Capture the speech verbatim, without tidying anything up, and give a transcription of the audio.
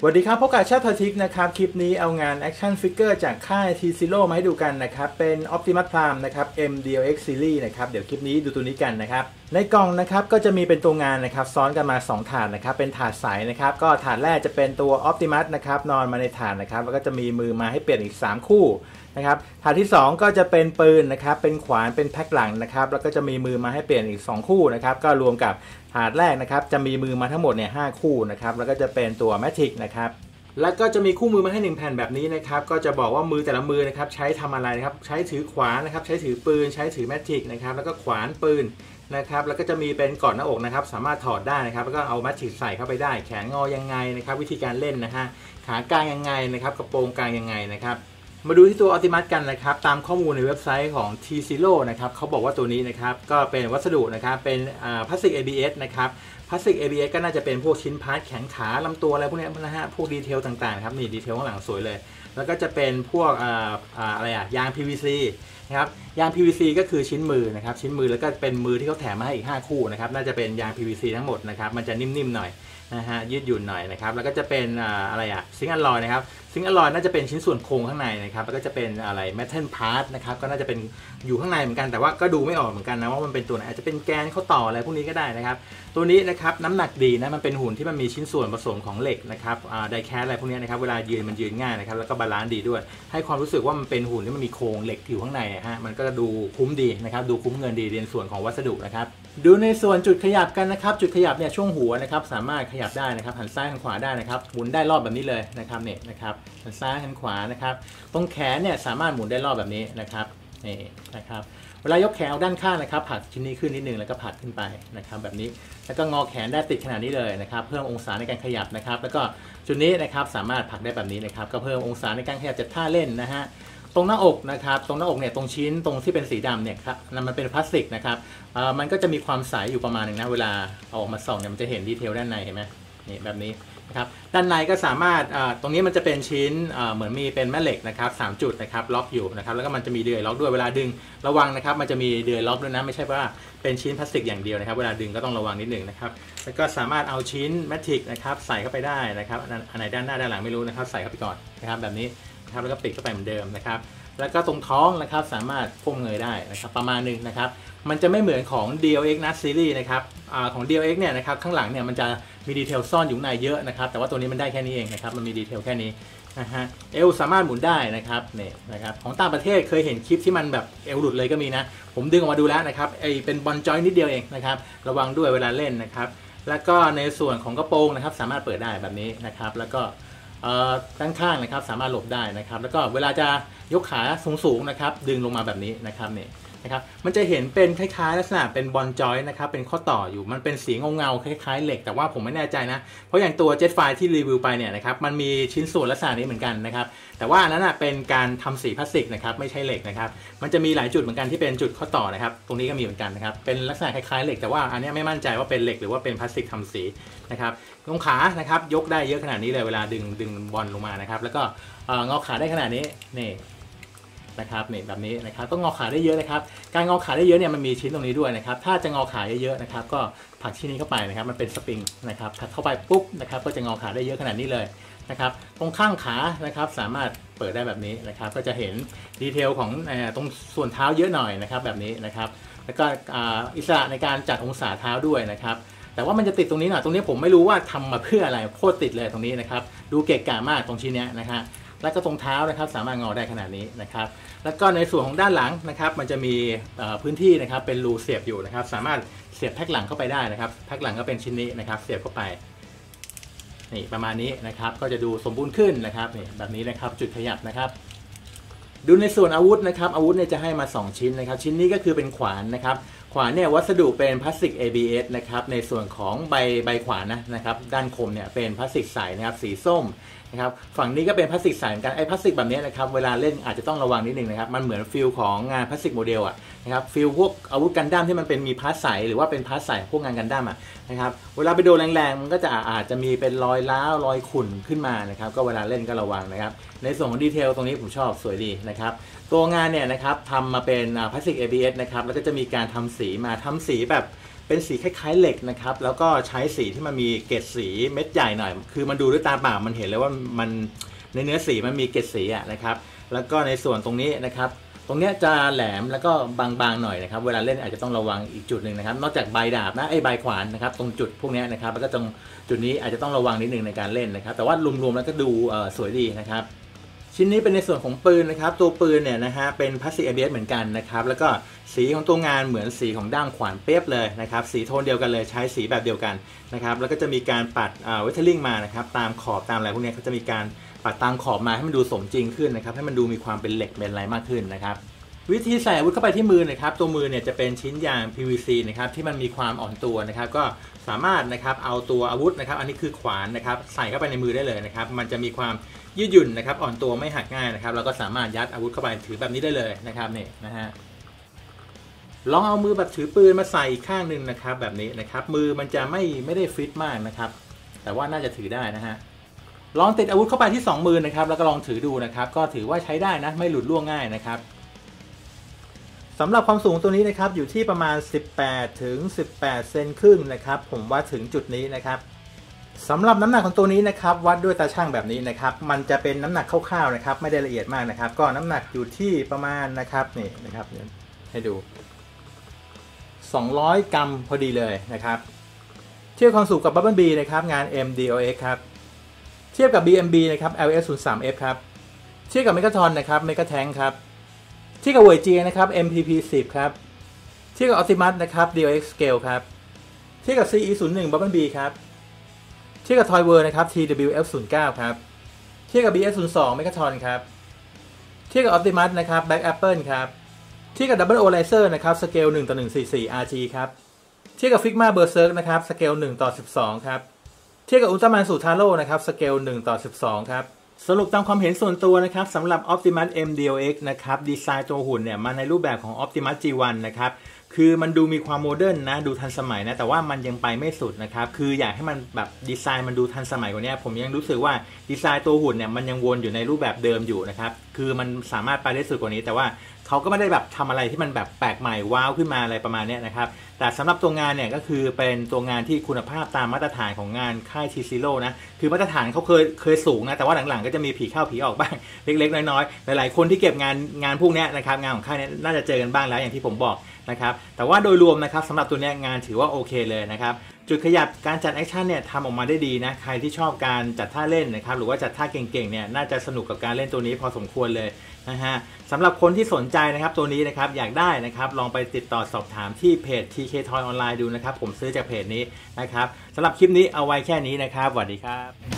สวัสดีครับพบกับชาติทอยทิกนะครับคลิปนี้เอางานแอคชั่นฟิกเกอร์จากค่าย Tizero มาให้ดูกันนะครับเป็น Optimus Prime นะครับ เอ็ม ดี แอล เอ็กซ์ Series นะครับเดี๋ยวคลิปนี้ดูตัวนี้กันนะครับในกล่องนะครับก็จะมีเป็นตัวงานนะครับซ้อนกันมาสองถาดนะครับเป็นถาดใสนะครับก็ถาดแรกจะเป็นตัว Optimus นะครับนอนมาในถาดนะครับแล้วก็จะมีมือมาให้เปลี่ยนอีกสามคู่นะครับถาดที่สองก็จะเป็นปืนนะครับเป็นขวานเป็นแพ็คหลังนะครับแล้วก็จะมีมือมาให้เปลี่ยนอีกสองคู่นะครับก็รวมกับถาดแรกนะครับจะมีมือมาทั้งหมดเนี่ยห้าคู่นะครับแล้วก็จะเป็นตัวแมทริกนะครับแล้วก็จะมีคู่มือมาให้หนึ่งแผ่นแบบนี้นะครับก็จะบอกว่ามือแต่ละมือนะครับใช้ทำอะไรนะครับใช้ถือขวานนะครับใช้ถือปืนใช้ถือแมทริกนะครับแล้วก็ขวานปืนนะครับแล้วก็จะมีเป็นกอดหน้าอกนะครับสามารถถอดได้นะครับแล้วก็เอาแมทริกใส่เข้าไปได้แขนงอยังไงนะครับวิธีการเล่นนะฮะขากางยังไงนะครับกระโปรงกางยังไงนะครับมาดูที่ตัว Optimus กันนะครับตามข้อมูลในเว็บไซต์ของ Tizero นะครับเขาบอกว่าตัวนี้นะครับก็เป็นวัสดุนะครับเป็นพลาสติก เอ บี เอส นะครับพลาสติก เอ บี เอส ก็น่าจะเป็นพวกชิ้นพาร์ทแขนขาลำตัวอะไรพวกนี้นะฮะพวกดีเทลต่างๆครับนี่ดีเทลข้างหลังสวยเลยแล้วก็จะเป็นพวกอะไรอะยาง พี วี ซี นะครับยาง พี วี ซี ก็คือชิ้นมือนะครับชิ้นมือแล้วก็เป็นมือที่เขาแถมมาให้อีกห้าคู่นะครับน่าจะเป็นยาง พี วี ซี ทั้งหมดนะครับมันจะนิ่มๆหน่อยนะฮะยืดหยุ่นหน่อยนะครับแล้วก็จะเป็นอะไรอะซิงค์อลอยนะครับซิงค์อลอยน่าจะเป็นชิ้นส่วนโครงข้างในนะครับแล้วก็จะเป็นอะไรแมทเทิลพาร์ทนะครับก็น่าจะเป็นอยู่ข้างในเหมือนกันแต่ว่าก็ดูไม่ออกเหมือนกันนะว่ามันเป็นตัวไหนอาจจะเป็นแกนเข้าต่ออะไรพวกนี้ก็ได้นะครับตัวนี้นะครับน้ำหนักดีนะมันเป็นหุ่นที่มันมีชิ้นส่วนผสมของเหล็กนะครับไดแคสอะไรพวกนี้นะครับเวลายืนมันยืนง่ายนะครับแล้วก็บาลานซ์ดีด้วยให้ความรู้สึกว่ามันเป็นหุ่นที่มันมีโครงเหล็กอยู่ข้างในฮะมันก็ดูคุ้มดีนะครับดูคุ้มเงินดีในส่วนของวัสดุนะครับดูในส่วนจุดขยับกันนะครับจุดขยับเนี่ยช่วงหัวนะครับสามารถขยับได้นะครับหันซ้ายหันขวาได้นะครับหมุนได้รอบแบบนี้เลยนะครับเนี่ยนะครับหันซ้ายหันขวานะครับตรงแขนเนี่ยสามารถหมุนได้รอบแบบนี้นะครับนี่นะครับเวลายกแขนออกด้านข้างนะครับผลักชิ้นนี้ขึ้นนิดนึงแล้วก็ผลักขึ้นไปนะครับแบบนี้แล้วก็งอแขนได้ติดขนาดนี้เลยนะครับเพิ่มองศาในการขยับนะครับแล้วก็จุดนี้นะครับสามารถผลักได้แบบนี้นะครับก็เพิ่มองศาในการขยับจัดท่าเล่นนะฮะตรงหน้าอกนะครับตรงหน้าอกเนี่ยตรงชิ้นตรงที่เป็นสีดำเนี่ยครับมันเป็นพลาสติกนะครับมันก็จะมีความใสอยู่ประมาณนึงนะเวลาเอาออกมาส่องเนี่ยมันจะเห็นดีเทลด้านในเห็นไหมนี่แบบนี้นะครับด้านในก็สามารถตรงนี้มันจะเป็นชิ้นเหมือนมีเป็นแม่เหล็กนะครับสามจุดนะครับล็อกอยู่นะครับแล้วก็มันจะมีเดือยล็อกด้วยเวลาดึงระวังนะครับมันจะมีเดือยล็อกด้วยนะไม่ใช่ว่าเป็นชิ้นพลาสติกอย่างเดียวนะครับเวลาดึงก็ต้องระวังนิดหนึ่งนะครับแล้วก็สามารถเอาชิ้นแมทริกนะครับใส่เข้าไปได้นะครับอันไหนด้านหน้าด้านหลังไม่รู้นะครับใส่เข้าไปก่อนนะครับแบบนี้ครับแล้วก็ปิดเข้าไปเหมือนเดิมนะครับแล้วก็ตรงท้องนะครับสามารถก้มเงยได้นะครับประมาณนึงนะครับมันจะไม่เหมือนของ ดี แอล เอ็กซ์ นะซีรีส์นะครับของ ดี แอล เอ็กซ์ เนี่ยนะครับข้างหลังเนี่ยมันจะมีดีเทลซ่อนอยู่ในเยอะนะครับแต่ว่าตัวนี้มันได้แค่นี้เองนะครับมันมีดีเทลแค่นี้นะฮะเอวสามารถหมุนได้นะครับเนี่ยนะครับของต่างประเทศเคยเห็นคลิปที่มันแบบเอวหลุดเลยก็มีนะผมดึงออกมาดูแล้วนะครับไอเป็นบอลจอยนิดเดียวเองนะครับระวังด้วยเวลาเล่นนะครับแล้วก็ในส่วนของกระโปรงนะครับสามารถเปิดได้แบบนี้นะครับแล้วก็ด้านข้างนะครับสามารถหลบได้นะครับแล้วก็เวลาจะยกขาสูงๆนะครับดึงลงมาแบบนี้นะครับนี่นะครับมันจะเห็นเป็นคล้ายๆลักษณะเป็นบอลจอยนะครับเป็นข้อต่ออยู่มันเป็นสีเงาๆคล้ายๆเหล็กแต่ว่าผมไม่แน่ใจนะเพราะอย่างตัวเจ็ตไฟที่รีวิวไปเนี่ยนะครับมันมีชิ้นส่วนลักษณะนี้เหมือนกันนะครับแต่ว่านั้นอ่ะเป็นการทำสีพลาสติกนะครับไม่ใช่เหล็กนะครับมันจะมีหลายจุดเหมือนกันที่เป็นจุดข้อต่อนะครับตรงนี้ก็มีเหมือนกันนะครับเป็นลักษณะคล้ายๆเหล็กแต่ว่าอันนี้ไม่มั่นใจว่าเป็นเหล็กหรือว่าเป็นพลาสติกทำสีนะครับลงขานะครับยกได้เยอะขนาดนี้เลยเวลาดึงดึงบอลลงมานะครับแล้วก็งอขาได้ขนาดนี้นี่นะครับเนี่ยแบบนี้นะครับก็งอขาได้เยอะนะครับการงอขาได้เยอะเนี่ยมันมีชิ้นตรงนี้ด้วยนะครับถ้าจะงอขาเยอะๆนะครับก็ผลักชิ้นนี้เข้าไปนะครับมันเป็นสปริงนะครับผลักเข้าไปปุ๊บนะครับก็จะงอขาได้เยอะขนาดนี้เลยนะครับตรงข้างขานะครับสามารถเปิดได้แบบนี้นะครับก็จะเห็นดีเทลของตรงส่วนเท้าเยอะหน่อยนะครับแบบนี้นะครับแล้วก็อิสระในการจัดองศาเท้าด้วยนะครับแต่ว่ามันจะติดตรงนี้หน่อยตรงนี้ผมไม่รู้ว่าทำมาเพื่ออะไรโคตรติดเลยตรงนี้นะครับดูเกะกะมากตรงชิ้นนี้นะฮะแล้วก็ตรงเท้านะครับสามารถงอได้ขนาดนี้นะครับแล้วก็ในส่วนของด้านหลังนะครับมันจะมีพื้นที่นะครับเป็นรูเสียบอยู่นะครับสามารถเสียบแพ็คหลังเข้าไปได้นะครับแพ็คหลังก็เป็นชิ้นนี้นะครับเสียบเข้าไปนี่ประมาณนี้นะครับก็จะดูสมบูรณ์ขึ้นนะครับนี่แบบนี้นะครับจุดขยับนะครับดูในส่วนอาวุธนะครับอาวุธเนี่ยจะให้มาสองชิ้นนะครับชิ้นนี้ก็คือเป็นขวานนะครับขวานเนี่ยวัสดุเป็นพลาสติก เอ บี เอส นะครับในส่วนของใบใบขวานนะนะครับด้านคมเนี่ยเป็นพลาสติกใสนะครับสีส้มนะครับฝั่งนี้ก็เป็นพลาสติกใสเหมือนกันไอ้พลาสติกแบบนี้นะครับเวลาเล่นอาจจะต้องระวังนิดนึงนะครับมันเหมือนฟิลของงานพลาสติกโมเดลอะนะครับฟิลพวกอาวุธกันดั้มที่มันเป็นมีพลาสใสหรือว่าเป็นพลาสใสพวกงานกันดั้มอะนะครับเวลาไปโดนแรงๆมันก็จะอาจจะมีเป็นรอยร้าวรอยขุ่นขึ้นมานะครับก็เวลาเล่นก็ระวังนะครับในส่วนของดีเทลตรงนี้ผมชอบสวยดีนะครับตัวงานเนี่ยนะครับทำมาเป็นพลาสติก เอ บี เอส นะครับแล้วก็จะมีการทำสีมาทำสีแบบ เป็นสีคล้ายๆเหล็กนะครับแล้วก็ใช้สีที่มันมีเกล็ดสีเม็ดใหญ่หน่อยคือมันดูด้วยตาเปล่ามันเห็นเลยว่ามันในเนื้อสีมันมีเกล็ดสีอะนะครับแล้วก็ในส่วนตรงนี้นะครับตรงนี้จะแหลมแล้วก็บางๆหน่อยนะครับเวลาเล่นอาจจะต้องระวังอีกจุดหนึ่งนะครับนอกจากใบดาบนะไอ้ใบขวานนะครับตรงจุดพวกนี้นะครับแล้วก็ตรงจุดนี้อาจจะต้องระวังนิดนึงในการเล่นนะครับแต่ว่ารวมๆแล้วก็ดูสวยดีนะครับชิ้นนี้เป็นในส่วนของปืนนะครับตัวปืนเนี่ยนะฮะเป็นพลาสติก เอ บี เอส เหมือนกันนะครับแล้วก็สีของตัวงานเหมือนสีของด้ามขวานเป๊ะเลยนะครับสีโทนเดียวกันเลยใช้สีแบบเดียวกันนะครับแล้วก็จะมีการปัดเวทเทอร์ลิงมานะครับตามขอบตามอะไรพวกนี้เขาจะมีการปัดตามขอบมาให้มันดูสมจริงขึ้นนะครับให้มันดูมีความเป็นเหล็กเป็นอะไรมากขึ้นนะครับวิธีใส่อาวุธเข้าไปที่มือนะครับตัวมือเนี่ยจะเป็นชิ้นยาง พี วี ซี นะครับที่มันมีความอ่อนตัวนะครับก็สามารถนะครับเอาตัวอาวุธนะครับอันนี้คือขวานนะครับใส่เข้าไปในมือได้เลยนะครับมันจะมีความยืดหยุ่นนะครับอ่อนตัวไม่หักง่ายนะครับเราก็สามารถยัดอาวุธเข้าไปถือแบบนี้ได้เลยนะครับนี่นะฮะลองเอามือแบบถือปืนมาใส่อีกข้างหนึ่งนะครับแบบนี้นะครับมือมันจะไม่ไม่ได้ฟิตมากนะครับแต่ว่าน่าจะถือได้นะฮะลองติดอาวุธเข้าไปที่สองมือนะครับแล้วก็ลองถือดูนะครับก็ถือว่าใช้ได้นะไม่หลุดล่วงง่ายนะครับสำหรับความสูงตัวนี้นะครับอยู่ที่ประมาณสิบแปดถึงสิบแปดเซนครึ่งนะครับผมว่าถึงจุดนี้นะครับสำหรับน้ำหนักของตัวนี้นะครับวัดด้วยตาช่างแบบนี้นะครับมันจะเป็นน้ำหนักคร่าวๆนะครับไม่ได้ละเอียดมากนะครับก็น้ำหนักอยู่ที่ประมาณนะครับนี่นะครับให้ดูสองร้อยกรัมพอดีเลยนะครับเทียบความสูงกับบับเบิ้ลบีนะครับงาน เอ็ม ดี แอล เอ็กซ์ ครับเทียบกับ บี เอ็ม บี นะครับ แอล เอส ศูนย์ สาม เอฟ ครับเทียบกับเมกาทอนนะครับเมกาแทงครับเทียบกับเวอร์จีนะครับ เอ็ม พี พี สิบ ครับเทียบกับ Optimus นะครับ ดี เอ็กซ์ Scale ครับเทียบกับ ซี อี ศูนย์ หนึ่ง บับเบิ้ลบี ครับเทียบกับ Toy Wer นะครับ ที ดับเบิลยู เอฟ ศูนย์ เก้า ครับเทียบกับ บี เอส ศูนย์ สอง Megatron ครับเทียบกับ Optimus นะครับ Black Apple ครับเทียบกับ Double O Laser นะครับ Scale หนึ่งต่อหนึ่ง สี่สิบสี่ อาร์ จี ครับเทียบกับ Figma Berserk นะครับ Scale หนึ่งต่อสิบสอง ครับเทียบกับ Ultraman ซูทาโร่ นะครับ Scale หนึ่งต่อสิบสอง ครับสรุปตามความเห็นส่วนตัวนะครับสำหรับ Optimus เอ็ม ดี แอล เอ็กซ์ นะครับดีไซน์ตัวหุ่นเนี่ยมาในรูปแบบของ Optimus จี วัน นะครับคือมันดูมีความโมเดิร์นนะดูทันสมัยนะแต่ว่ามันยังไปไม่สุดนะครับคืออยากให้มันแบบดีไซน์มันดูทันสมัยกว่านี้ผมยังรู้สึกว่าดีไซน์ตัวหุ่นเนี่ยมันยังวนอยู่ในรูปแบบเดิมอยู่นะครับคือมันสามารถไปได้สุดกว่านี้แต่ว่าเขาก็ไม่ได้แบบทำอะไรที่มันแบบแปลกใหม่ว้าวขึ้นมาอะไรประมาณนี้นะครับแต่สำหรับตัวงานเนี่ยก็คือเป็นตัวงานที่คุณภาพตามมาตรฐานของงานค่าย Tizero นะคือมาตรฐานเขาเคยเคยสูงนะแต่ว่าหลังๆก็จะมีผีเข้าผีออกบ้างเล็กๆน้อยๆหลายๆคนที่เก็บงานงานพวกนี้นะครับงานของค่ายนี้น่าจะเจอกันบ้างแล้วอย่างที่ผมบอกนะครับแต่ว่าโดยรวมนะครับสำหรับตัวนี้งานถือว่าโอเคเลยนะครับจุดขยับการจัดแอคชั่นเนี่ยทำออกมาได้ดีนะใครที่ชอบการจัดท่าเล่นนะครับหรือว่าจัดท่าเก่งๆเนี่ยน่าจะสนุกกับการเล่นตัวนี้พอสมควรเลยนะฮะสำหรับคนที่สนใจนะครับตัวนี้นะครับอยากได้นะครับลองไปติดต่อสอบถามที่เพจ ที เค Toy Online ดูนะครับผมซื้อจากเพจนี้นะครับสำหรับคลิปนี้เอาไว้แค่นี้นะครับสวัสดีครับ